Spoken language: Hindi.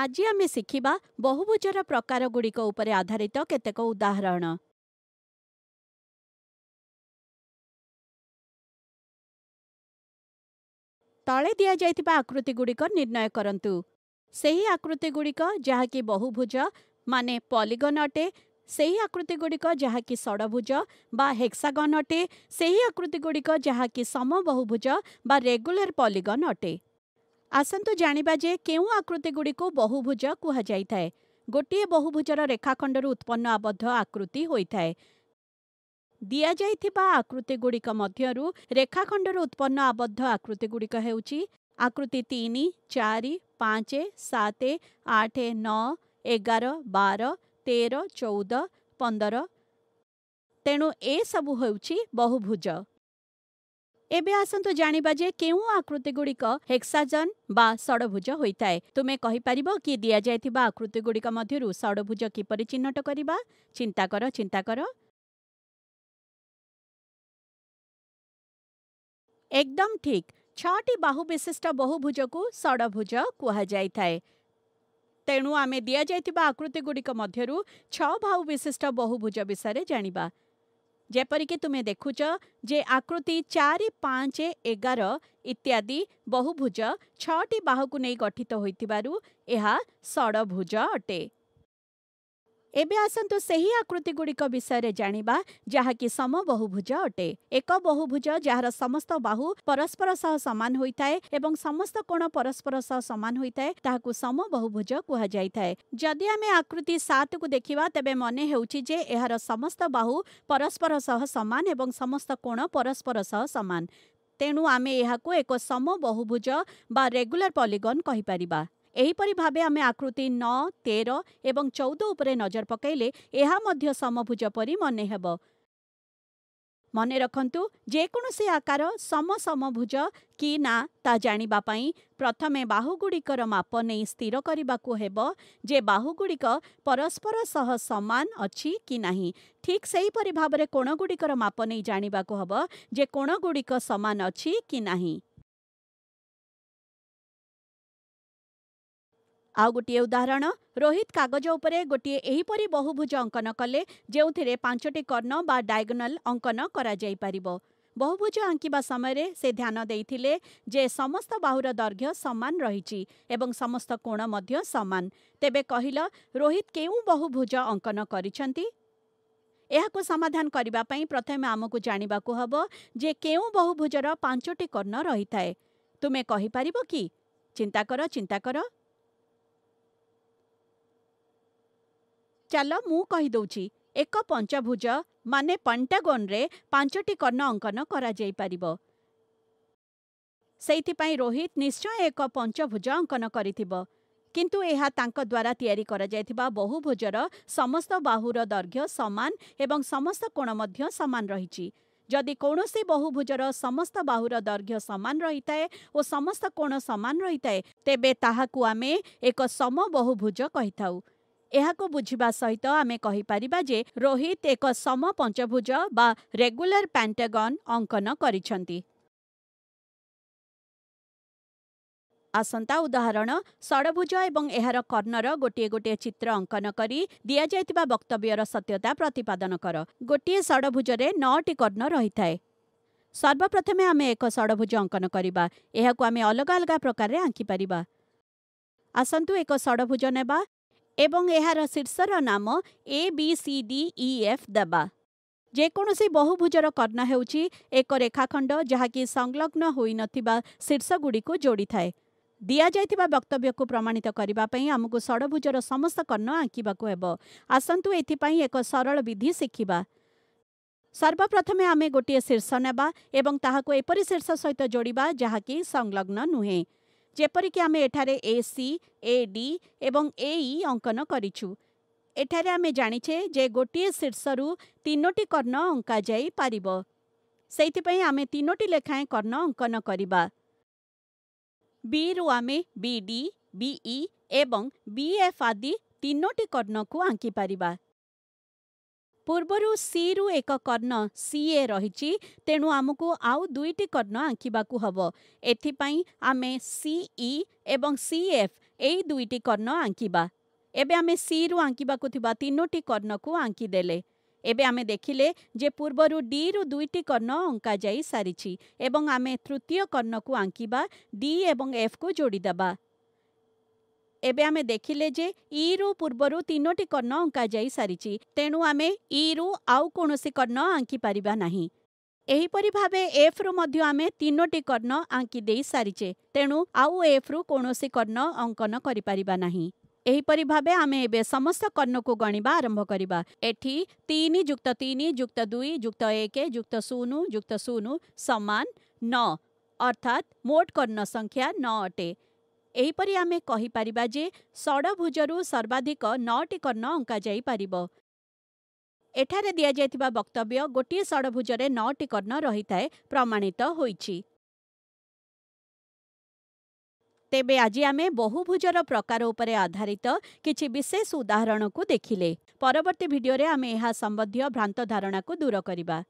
आज आमे शिखिबा बहुभुजर प्रकार गुड़िक उपरे आधारित केतेक उदाहरण। तले दिया जायतिबा आकृति गुड़िक निर्णय करंतु। सही आकृति गुड़िक जहाँकि बहुभुज माने पॉलीगन अटे, सही आकृति गुड़िक जहाँकि षडभुज बा हेक्सागन अटे, सही आकृति गुड़िक जहाँकि समबहुभुज बा रेगुलर पॉलीगन अटे। आसंतु जानिबा जे केउ आकृति गुड़िक बहुभुज कुहा जाइथाय। गोटे बहुभुजर रेखाखंडर उत्पन्न आबद्ध आकृति होइथाय। दिया जाइथिबा आकृति गुड़िक मध्यरु रेखाखंडर उत्पन्न आबद्ध आकृति गुड़िक हेउची आकृति 3, 4, 5, 7, 8, 9, 11, 12, 13, 14, 15। तेणु ए सबु हेउची बहुभुज। एबे आसंतु जानिबा जे केउ आकृति गुड़िक हेक्साजन बा षडभुज होइथाय। तुमे कहि पारिबो कि दिया जाइथिबा आकृति गुड़िक मध्यरु षडभुज किपरि चिन्हट करिबा? चिंता कर। एकदम ठीक, 6टी बाहु विशिष्ट बहुभुज को षडभुज कहा जाए। तेणु आम दि जा आकृति गुड़िक मध्यरु 6 बाहु विशिष्ट बहुभुज विषय जानिबा। जेपरिक तुम्हें देखुच जे आकृति 4, 5, 11 इत्यादि बहुभुज 6टी बाहु को नहीं गठित होइतिबारु एहा षडभुज अटे। एबे आसंतु सही आकृति गुड़िक विषय जानिबा जहाँकि समबहुभुज अटे। एक बहुभुज जार समस्त बाहु परस्पर सह सामान होइथाए एवं समस्त कोण परस्पर सह सामान होइथाए ताहाकु समबहुभुज कहा जाइथाए। जदि आमे आकृति 7 को देखिबा तबे मने हेउची जे एहार समस्त बाहु परस्पर सह सामान एवं समस्त कोण परस्पर सह सामान। तेणु आमे एहाकु एक समबहुभुज बा रेगुलर पॉलीगन कहि पारिबा। एहीपरि भावे आमे आकृति 9, 13 और 14 उपरे नजर पकाइले एहा मध्य समभुज परि मने हेबो। मने रखंतु जेकोसी आकार समसमभुज कि ना ता जानिबा पई प्रथमे बाहुगुड़िकर माप नहीं स्थिर करबाकू हेबो जे बाहुगुड़िक परस्पर सह समान अछि कि नाही। ठीक सेहीपरि भाबरे कोणगुड़िकर माप नहीं जानिबाकू हेबो जे कोणगुड़िक समान अछि कि नाही। आउ गोटे उदाहरण, रोहित कागज उपरे गोटे एहीपरि बहुभुज अंकन कले जेउथिरे 5टी कर्ण बा डायगोनाल अंकन करा जाई परिबो। बहुभुज आंकिबा समय से ध्यान देइथिले जे समस्त बाहुर दैर्घ्य समान रहिछि एवं समस्त कोण मध्य समान। तेबे कहिला रोहित केउ बहुभुज अंकन करिसंती? एहाको समाधान करिबा पई प्रथमे आमको जानिबाकू हबो जे केउ बहुभुजर 5टी कर्ण रहिथाए। तुमे कहि पारिबो कि? चिंता कर। चलो मु कहि दउची, एक पंचभुज माने पेंटागन रे 5टी कर्ण अंकन करा जाई परिबो। सेइथि पई रोहित निश्चय एक पंचभुज अंकन करिथिबो, किंतु एहा तांको द्वारा तयारी करा जायथिबा बहुभुजर समस्त बाहुर दैर्घ्य समान एवं समस्त कोण मध्य समान रहिछि। जदि कोनोसी बहुभुजर समस्त बाहुर दैर्घ्य समान रहिताए और समस्त कोण समान रहिताए तेबे ताहाकू आमे एक समबहुभुज कहिथाउ। एहाको बुझिबा सहित आमे कहि परिबा जे रोहित एक सम पंचभुज बा रेगुलर पेंटागन अंकन करिसंती। आसंता उदाहरण, षडभुज एवं एहार कर्णर गोटे गोटे चित्र अंकन करी दिया जायतिबा वक्तव्यर सत्यता प्रतिपादन कर। गोटे षडभुज रे 9टी कर्ण रहिथाए। सर्वप्रथमे आमे एक षडभुज अंकन करिबा। एहाको आमे अलग अलग प्रकार रे आंकी परिबा। आसंतु एक षडभुज नेबा एवं एहार शीर्षर नाम ABCDEF दबा। जेकोसी बहुभुजर कर्ण हेउची एक रेखाखंड जहाँकि संलग्न होई नथिबा शीर्षगुड़ी को जोड़ी थाए। दिया जायतिबा वक्तव्य को प्रमाणित करिबा पई हमकु षडभुजर समस्त कर्ण आंकिबाकू हेबो। आसंतु एथिपई एक सरल विधि शिखिबा। सर्वप्रथमे आमे गोटे शीर्ष नेबा एवं ताहाको एपरि शीर्ष सहित जोड़िबा जहाँकि संलग्न नुहे। जेपरिक आम एठारे AC, AD और AE अंकन करिछु। एठारे आमे जानिछे जे गोटे शीर्षरु 3टी कर्ण अंका जाई पारिबो। सेइथि पई आमे 3टी लेखाएं कर्ण अंकन करिबा। B रु आमे BD, BE और BF आदि 3टी कर्ण को आंकी पारिबा। पूर्वरु C रु एक कर्ण CA रहिछि, तेणु आमको आउ 2टी कर्ण आंकिबाकू हबो। एथि पई आमे CE एवं CF एई दुईटी कर्ण आंकिबा। एबे आमे सी रु आंकिबाकु थिबा तीनोटी कर्ण को आंकी देले। एबे आमे देखिले जे पूर्वरु डी रु दुईटी कर्ण अंका जाई सारिछि एवं आमे तृतीय कर्ण को आंकिबा डी एवं एफ को जोड़ी दबा। एबे आमे देखिले जे ई रु पूर्वरु तीनोटी कर्ण अंका जाई सारिछि तेणु आमे ई रु आउ कोनोसी कर्ण आंकी परिबा नाही। एहीपरि भावे एफ रु मध्य आमे तीनोटी कर्ण आंकी देई सारिछे तेणु आउ एफ रु कोनोसी कर्ण अंकन करि परिबा नाही। एहीपरि भावे आमे एबे समस्त कर्ण को गणिबा आरंभ करिबा। एठी 3 + 3 + 2 + 1 + 0 + 0 समान 9 अर्थात मोट कर्ण संख्या 9 अटे। एहीपरि आमे कहि परिबा जे षडभुजरु सर्वाधिक 9टी कर्ण अंका जाई परिबो। एठारे दिया जायतिबा वक्तव्य गोटे षडभुजरे 9टी कर्ण रही थाए प्रमाणित होईछि। तेबे आजि आमे बहुभुजर प्रकार उपरे आधारित किछि विशेष उदाहरण को देखिले। परवर्ती भिडियो रे आमे एहा संबंधी भ्रांत धारणा को दूर करिबा।